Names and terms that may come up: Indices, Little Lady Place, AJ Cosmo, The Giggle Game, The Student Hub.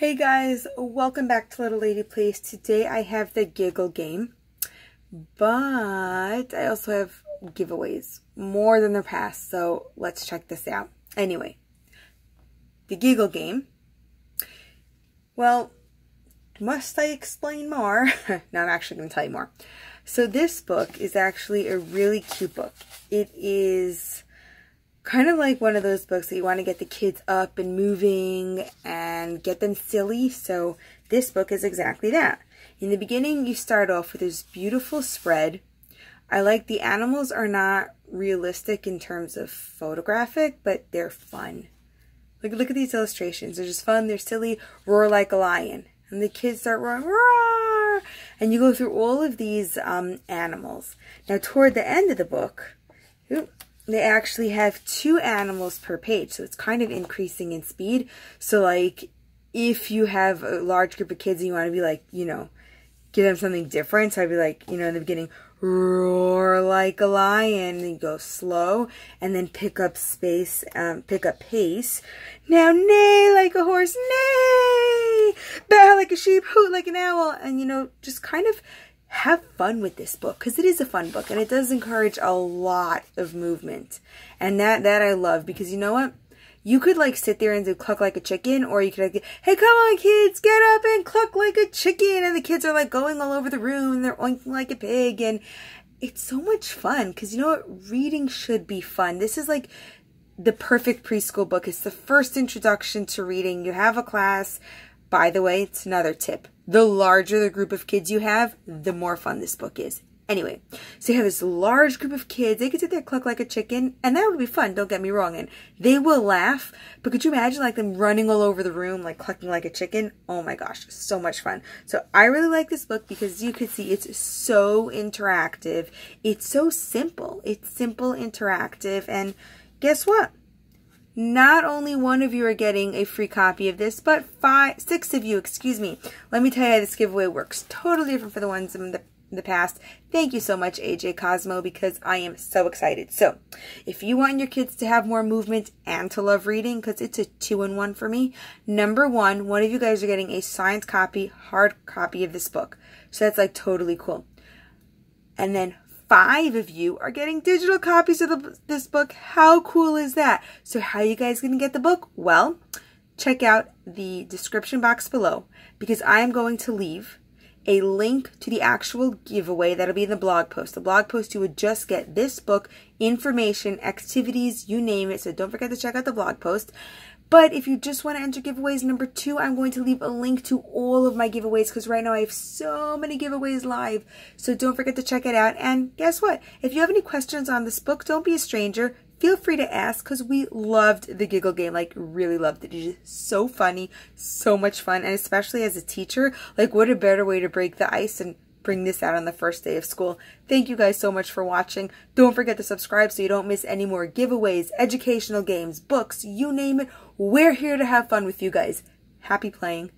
Hey guys, welcome back to Little Lady Place. Today I have the Giggle Game, but I also have giveaways, more than the past, so let's check this out. Anyway, the Giggle Game. Well, must I explain more? No, I'm actually going to tell you more. So this book is actually a really cute book. It is kind of like one of those books that you want to get the kids up and moving and get them silly. So this book is exactly that. In the beginning, you start off with this beautiful spread. I like the animals are not realistic in terms of photographic, but they're fun. Look at these illustrations. They're just fun. They're silly. Roar like a lion. And the kids start roaring, roar! And you go through all of these animals. Now, toward the end of the book, they actually have two animals per page, so it's kind of increasing in speed. So, like, if you have a large group of kids and you want to be like, you know, give them something different, so I'd be like, you know, in the beginning, roar like a lion, and you go slow, and then pick up space, pick up pace. Now, neigh like a horse, neigh, bow like a sheep, hoot like an owl, and, you know, just kind of have fun with this book, because it is a fun book and it does encourage a lot of movement, and that I love, because you know what, you could like sit there and do cluck like a chicken, or you could like, hey, come on kids, get up and cluck like a chicken, and the kids are like going all over the room and they're oinking like a pig, and it's so much fun, because you know what, reading should be fun. This is like the perfect preschool book. It's the first introduction to reading. You have a class. By the way, it's another tip. The larger the group of kids you have, the more fun this book is. Anyway, so you have this large group of kids. They could sit there cluck like a chicken, and that would be fun, don't get me wrong. And they will laugh, but could you imagine like them running all over the room, like clucking like a chicken? Oh my gosh, so much fun. So I really like this book because you could see it's so interactive. It's so simple. It's simple, interactive, and guess what? Not only one of you are getting a free copy of this, but six of you, excuse me. Let me tell you how this giveaway works. Totally different for the ones in the past. Thank you so much, AJ Cosmo, because I am so excited. So, if you want your kids to have more movement and to love reading, because it's a 2-in-1 for me, number one of you guys are getting a signed copy, hard copy of this book. So that's like totally cool. And then 5 of you are getting digital copies of this book. How cool is that? So how are you guys going to get the book? Well, check out the description box below, because I am going to leave a link to the actual giveaway that'll be in the blog post. The blog post, you would just get this book, information, activities, you name it. So don't forget to check out the blog post. But if you just want to enter giveaways number 2, I'm going to leave a link to all of my giveaways, because right now I have so many giveaways live. So don't forget to check it out. And guess what? If you have any questions on this book, don't be a stranger. Feel free to ask, because we loved the Giggle Game. Like, really loved it. It's just so funny, so much fun. And especially as a teacher, like, what a better way to break the ice and bring this out on the first day of school. Thank you guys so much for watching. Don't forget to subscribe so you don't miss any more giveaways, educational games, books, you name it. We're here to have fun with you guys. Happy playing.